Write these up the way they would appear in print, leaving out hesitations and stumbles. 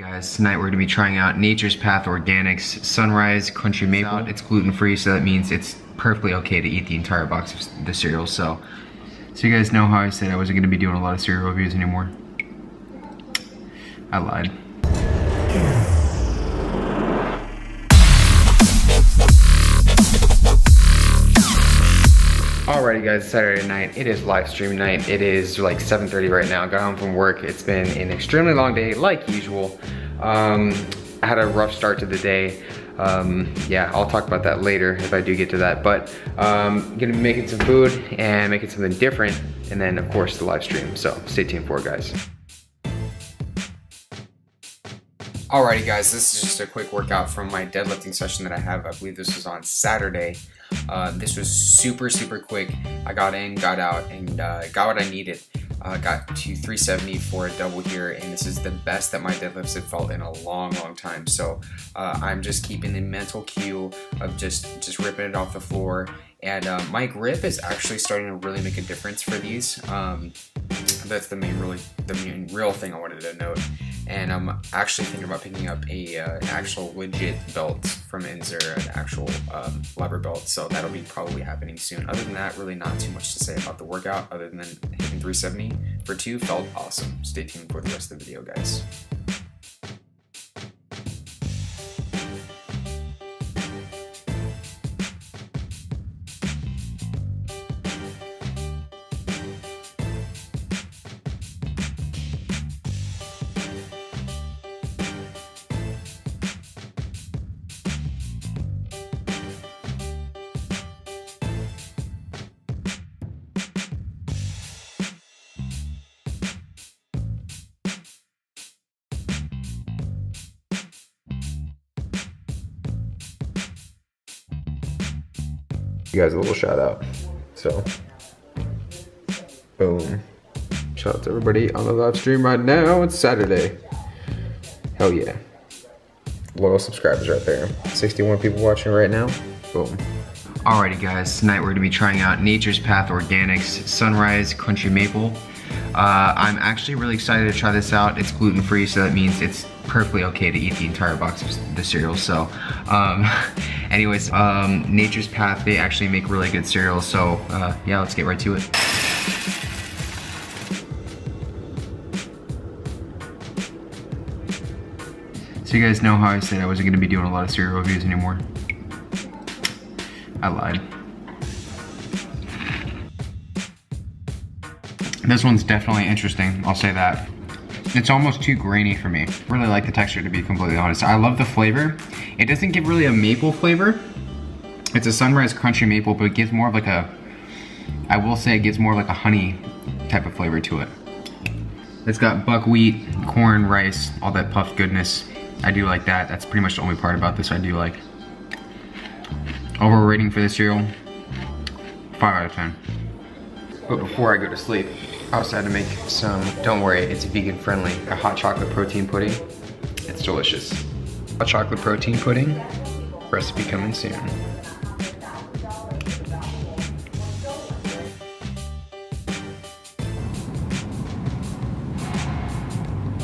Guys, tonight we're going to be trying out Nature's Path Organics Sunrise Crunchy Maple. It's gluten-free, so that means it's perfectly okay to eat the entire box of the cereal. So you guys know how I said I wasn't going to be doing a lot of cereal reviews anymore. I lied. Alrighty guys, it's Saturday night. It is live stream night. It is like 7:30 right now. Got home from work. It's been an extremely long day, like usual. I had a rough start to the day. Yeah, I'll talk about that later if I do get to that. But I'm gonna be making some food and making something different. And then of course the live stream. So stay tuned for it, guys. Alrighty guys, this is just a quick workout from my deadlifting session that I have. I believe this was on Saturday. This was super quick. I got in, got out, and got what I needed. Got to 370 for a double here, and this is the best that my deadlifts have felt in a long time. So I'm just keeping the mental cue of just ripping it off the floor. And my grip is actually starting to really make a difference for these. That's the main real thing I wanted to note. And I'm actually thinking about picking up an actual legit belt from Inzer, an actual lever belt, so that'll be probably happening soon. Other than that, really not too much to say about the workout, other than hitting 370 for 2 felt awesome. Stay tuned for the rest of the video, guys. You guys a little shout out. So boom, shout out to everybody on the live stream right now. It's Saturday. Hell yeah, loyal subscribers right there. 61 people watching right now. Boom. Alrighty guys, tonight we're gonna be trying out Nature's Path Organics Sunrise Crunchy Maple. I'm actually really excited to try this out. It's gluten-free, so that means it's perfectly okay to eat the entire box of the cereal. So anyways, Nature's Path, they actually make really good cereals. So yeah, let's get right to it. So you guys know how I said I wasn't gonna be doing a lot of cereal reviews anymore. I lied. This one's definitely interesting, I'll say that. It's almost too grainy for me. Really like the texture, to be completely honest. I love the flavor. It doesn't give really a maple flavor. It's a sunrise crunchy maple, but it gives more of like a, I will say it gives more like a honey type of flavor to it. It's got buckwheat, corn, rice, all that puffed goodness. I do like that. That's pretty much the only part about this I do like. Overall rating for this cereal, 5 out of 10. But before I go to sleep, I decided to make some, don't worry, it's vegan friendly, a hot chocolate protein pudding. It's delicious. Hot chocolate protein pudding, recipe coming soon.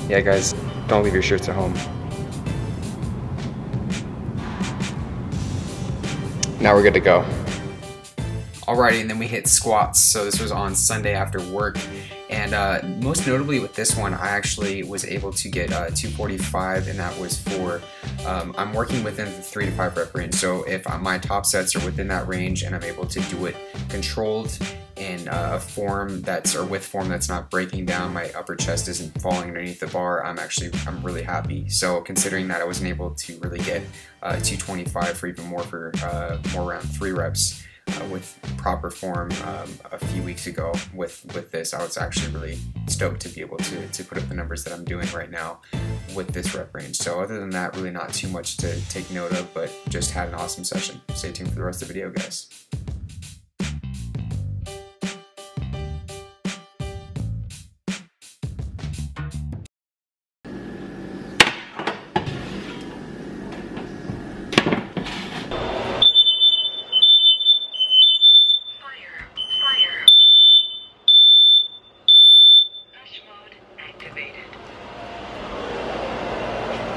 Yeah guys, don't leave your shirts at home. Now we're good to go. Alrighty, and then we hit squats. So this was on Sunday after work, and most notably with this one, I actually was able to get 245, and that was for, I'm working within the 3 to 5 rep range. So if my top sets are within that range, and I'm able to do it controlled in a form that's, or with form that's not breaking down, my upper chest isn't falling underneath the bar, I'm really happy. So considering that I wasn't able to really get 225 for even more for more round 3 reps. With proper form a few weeks ago with this, I was actually really stoked to be able to put up the numbers that I'm doing right now with this rep range. So other than that, really not too much to take note of, but just had an awesome session. Stay tuned for the rest of the video, guys.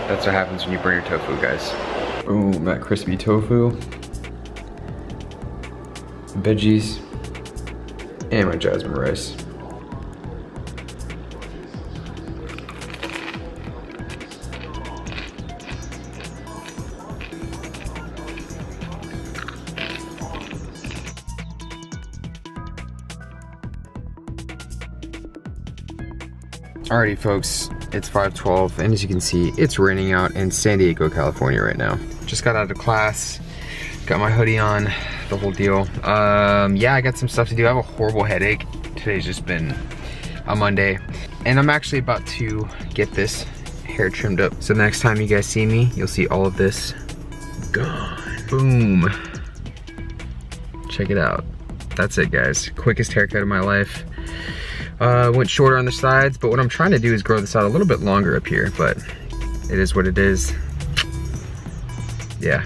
That's what happens when you burn your tofu, guys. Ooh, that crispy tofu. Veggies. And my jasmine rice. Alrighty folks, it's 5:12 and as you can see, it's raining out in San Diego, California right now. Just got out of class, got my hoodie on, the whole deal. Yeah, I got some stuff to do. I have a horrible headache. Today's just been a Monday. And I'm actually about to get this hair trimmed up. So the next time you guys see me, you'll see all of this gone. Boom. Check it out. That's it guys, quickest haircut of my life. Went shorter on the sides, but what I'm trying to do is grow this out a little bit longer up here, but it is what it is. Yeah.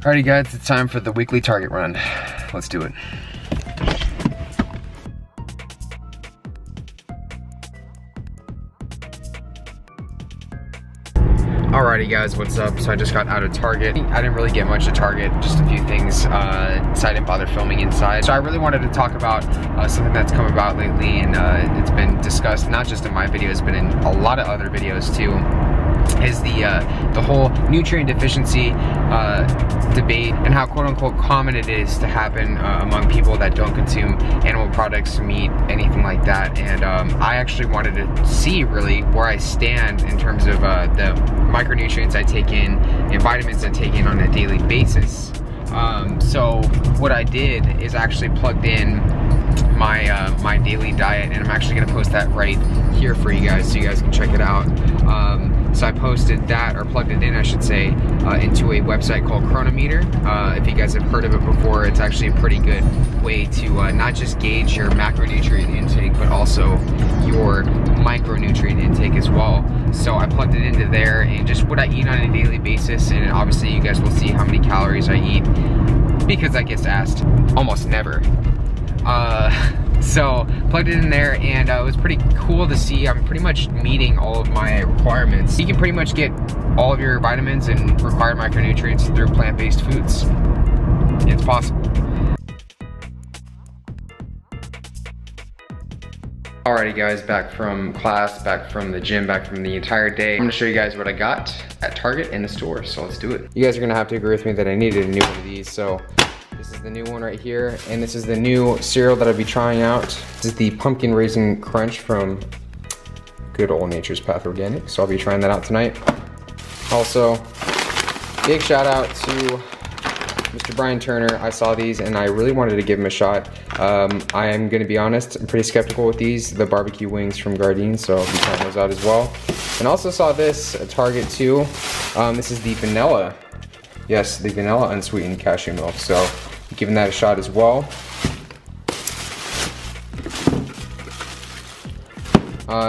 Alrighty guys, it's time for the weekly target run. Let's do it. Alrighty guys, what's up? So I just got out of Target. I didn't really get much at Target, just a few things, so I didn't bother filming inside. So I really wanted to talk about something that's come about lately, and it's been discussed, not just in my videos, but in a lot of other videos too, is the whole nutrient deficiency debate and how quote-unquote common it is to happen among people that don't consume animal products, meat, anything like that. And I actually wanted to see really where I stand in terms of the micronutrients I take in and vitamins I take in on a daily basis. So what I did is actually plugged in my my daily diet, and I'm actually gonna post that right here for you guys so you guys can check it out. So I posted that, or plugged it in I should say, into a website called Chronometer. If you guys have heard of it before, it's actually a pretty good way to not just gauge your macronutrient intake, but also your micronutrient intake as well. So I plugged it into there and just what I eat on a daily basis, and obviously you guys will see how many calories I eat because that gets asked almost never. So plugged it in there, and it was pretty cool to see. I'm pretty much meeting all of my requirements. You can pretty much get all of your vitamins and required micronutrients through plant-based foods. It's possible. Alrighty guys, back from class, back from the gym, back from the entire day. I'm gonna show you guys what I got at Target in the store, so let's do it. You guys are gonna have to agree with me that I needed a new one of these, so this is the new one right here, and this is the new cereal that I'll be trying out. This is the Pumpkin Raisin Crunch from good old Nature's Path Organics, so I'll be trying that out tonight. Also, big shout out to Mr. Brian Turner. I saw these and I really wanted to give him a shot. I am gonna be honest, I'm pretty skeptical with these, the barbecue wings from Gardein, so I'll be trying those out as well. And also saw this at Target too. This is the vanilla. Yes, the vanilla unsweetened cashew milk, so giving that a shot as well.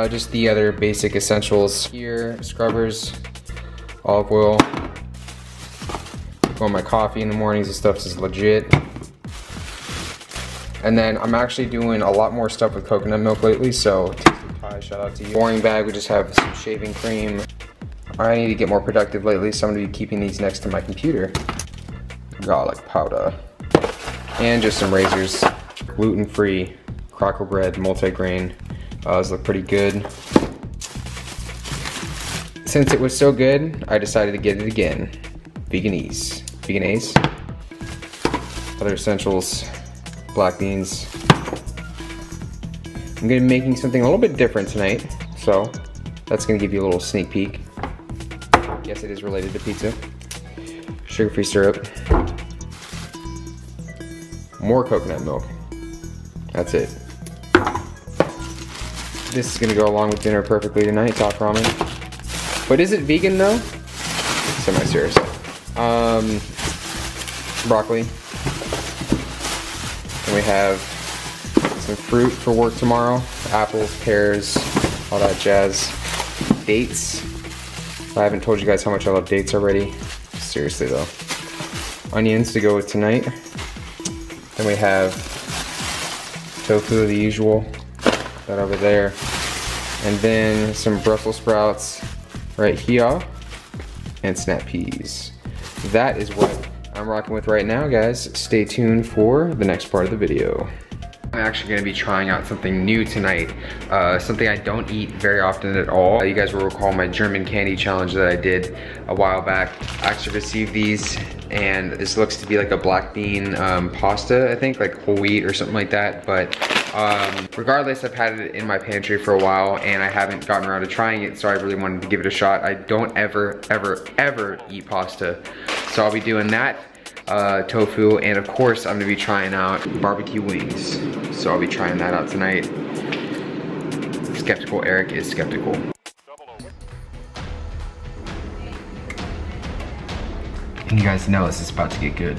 Just the other basic essentials here, scrubbers, olive oil. My coffee in the mornings and stuff is legit. And then I'm actually doing a lot more stuff with coconut milk lately, so Tasty Pie, shout out to you. Boring bag, we just have some shaving cream. I need to get more productive lately, so I'm gonna be keeping these next to my computer. Garlic powder. And just some razors. Gluten-free, Cracker bread, multigrain. Those look pretty good. Since it was so good, I decided to get it again. Veganese. Veganese. Other essentials, black beans. I'm gonna be making something a little bit different tonight, so that's gonna give you a little sneak peek. Yes, it is related to pizza. Sugar-free syrup. More coconut milk. That's it. This is gonna go along with dinner perfectly tonight, top ramen. But is it vegan though? Semi-seriously. Broccoli, and we have some fruit for work tomorrow, apples, pears, all that jazz, dates. I haven't told you guys how much I love dates already, seriously though. Onions to go with tonight, then we have tofu, the usual, that over there, and then some Brussels sprouts right here. and snap peas. That is what I'm rocking with right now, guys. Stay tuned for the next part of the video. I'm actually going to be trying out something new tonight, something I don't eat very often at all. You guys will recall my German candy challenge that I did a while back. I actually received these, and this looks to be like a black bean pasta, I think, like whole wheat or something like that. But regardless, I've had it in my pantry for a while, and I haven't gotten around to trying it, so I really wanted to give it a shot. I don't ever, ever, ever eat pasta, so I'll be doing that. Tofu, and of course I'm gonna be trying out barbecue wings, so I'll be trying that out tonight. Skeptical Eric is skeptical. And you guys know this is about to get good.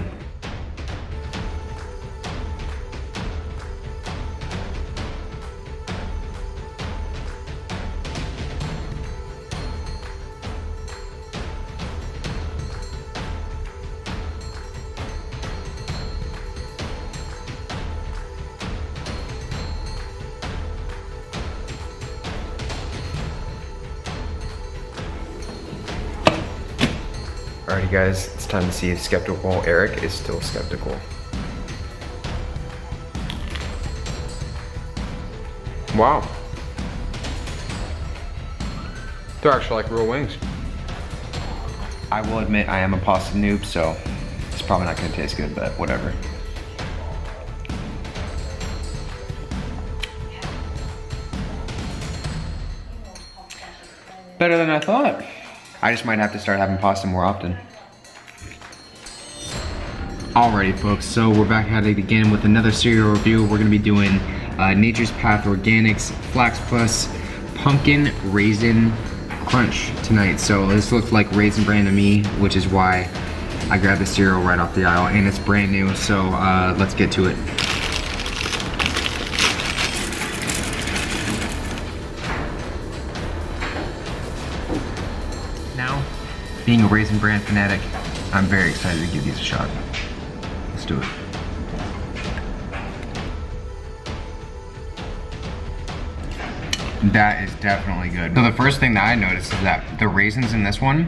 Alrighty guys, it's time to see if skeptical Eric is still skeptical. Wow. They're actually like real wings. I will admit I am a pasta noob, so it's probably not gonna taste good, but whatever. Better than I thought. I just might have to start having pasta more often. Alrighty folks, so we're back at it again with another cereal review. We're gonna be doing Nature's Path Organics Flax Plus Pumpkin Raisin Crunch tonight. So this looks like Raisin Bran to me, which is why I grabbed the cereal right off the aisle, and it's brand new, so let's get to it. Being a Raisin Bran fanatic, I'm very excited to give these a shot. Let's do it. That is definitely good. So the first thing that I noticed is that the raisins in this one,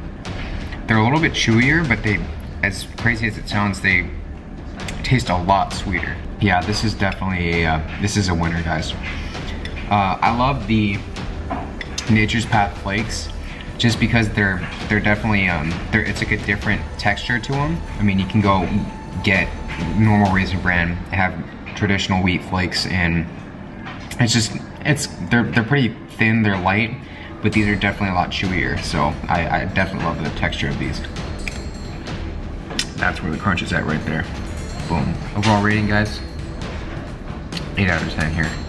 they're a little bit chewier, but they, as crazy as it sounds, they taste a lot sweeter. Yeah, this is definitely a, this is a winner, guys. I love the Nature's Path flakes, just because they're definitely, it's like a different texture to them. I mean, you can go get normal Raisin Bran, have traditional wheat flakes, and it's just, they're pretty thin, they're light, but these are definitely a lot chewier, so I definitely love the texture of these. That's where the crunch is at right there. Boom. Overall rating, guys, 8 out of 10 here.